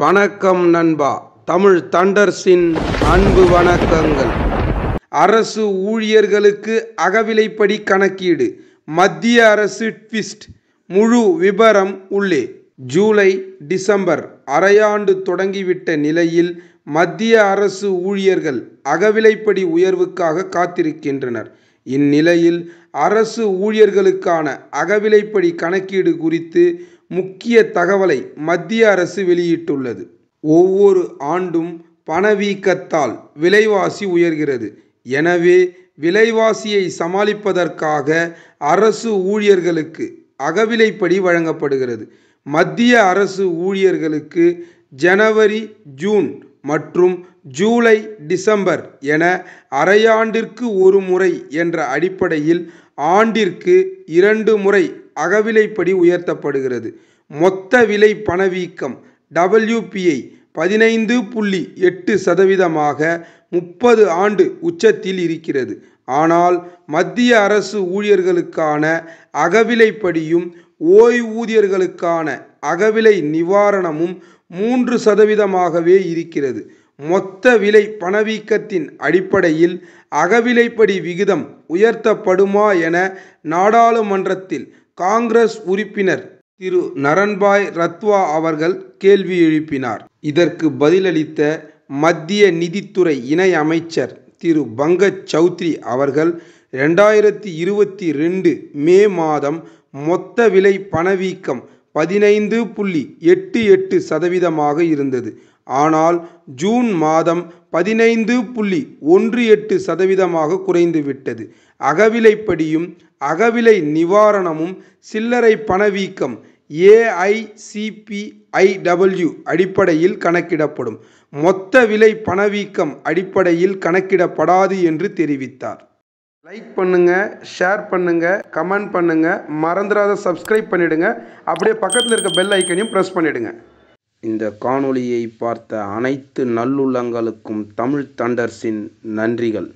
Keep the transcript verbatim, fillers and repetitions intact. வணக்கம் நண்பா, தமிழ் தண்டர்ஸின் அன்பு வணக்கங்கள். அரசு ஊழியர்களுக்கு அகவிலைப்படி கணக்கீடு, மத்திய அரசு ட்விஸ்ட். முழு விபரம் உள்ளே. ஜூலை டிசம்பர் அரையாண்டு தொடங்கிவிட்ட நிலையில் மத்திய அரசு ஊழியர்கள் அகவிலைப்படி உயர்வுக்காக காத்திருக்கின்றனர். இந்நிலையில் அரசு ஊழியர்களுக்கான அகவிலைப்படி கணக்கீடு குறித்து முக்கிய தகவலை மத்திய அரசு வெளியிட்டுள்ளது. ஒவ்வொரு ஆண்டும் பணவீக்கத்தால் விலைவாசி உயர்கிறது. எனவே விலைவாசியை சமாளிப்பதற்காக அரசு ஊழியர்களுக்கு அகவிலைப்படி வழங்கப்படுகிறது. மத்திய அரசு ஊழியர்களுக்கு ஜனவரி ஜூன் மற்றும் ஜூலை டிசம்பர் என அரையாண்டிற்கு ஒரு முறை என்ற அடிப்படையில் ஆண்டிற்கு இரண்டு முறை அகவிலைப்படி உயர்த்தப்படுகிறது. மொத்த விலை பணவீக்கம் டபிள்யூபிஐ பதினைந்து புள்ளி எட்டு சதவீதமாக முப்பது ஆண்டு உச்சத்தில் இருக்கிறது. ஆனால் மத்திய அரசு ஊழியர்களுக்கான அகவிலைப்படியும் ஓய்வூதியர்களுக்கான அகவிலை நிவாரணமும் மூன்று சதவீதமாகவே இருக்கிறது. மொத்த விலை பணவீக்கத்தின் அடிப்படையில் அகவிலைப்படி விகிதம் உயர்த்தப்படுமா என நாடாளுமன்றத்தில் காங்கிரஸ் உறுப்பினர் திரு நரன்பாய் ரத்வா அவர்கள் கேள்வி எழுப்பினார். இதற்கு பதிலளித்த மத்திய நிதித்துறை இணை அமைச்சர் திரு பங்கஜ் சௌத்ரி அவர்கள், இரண்டாயிரத்தி இருபத்தி ரெண்டு மே மாதம் மொத்த விலை பணவீக்கம் பதினைந்து புள்ளி எட்டு எட்டு சதவீதமாக இருந்தது. ஆனால் ஜூன் மாதம் பதினைந்து புள்ளி ஒன்று எட்டு சதவீதமாக குறைந்துவிட்டது. அகவிலைப்படியும் அகவிலை நிவாரணமும் சில்லறை பணவீக்கம் ஏஐசிபிஐடபிள்யூ அடிப்படையில் கணக்கிடப்படும். மொத்த விலை பணவீக்கம் அடிப்படையில் கணக்கிடப்படாது என்று தெரிவித்தார். லைக் பண்ணுங்க, ஷேர் பண்ணுங்க, கமெண்ட் பண்ணுங்க, மறந்துடாத சப்ஸ்கிரைப் பண்ணிடுங்க. அப்படியே பக்கத்தில் இருக்க பெல் ஐக்கனையும் ப்ரெஸ் பண்ணிடுங்க. இந்த காணொளியை பார்த்த அனைத்து நல்லுள்ளங்களுக்கும் தமிழ் தண்டர்ஸின் நன்றிகள்.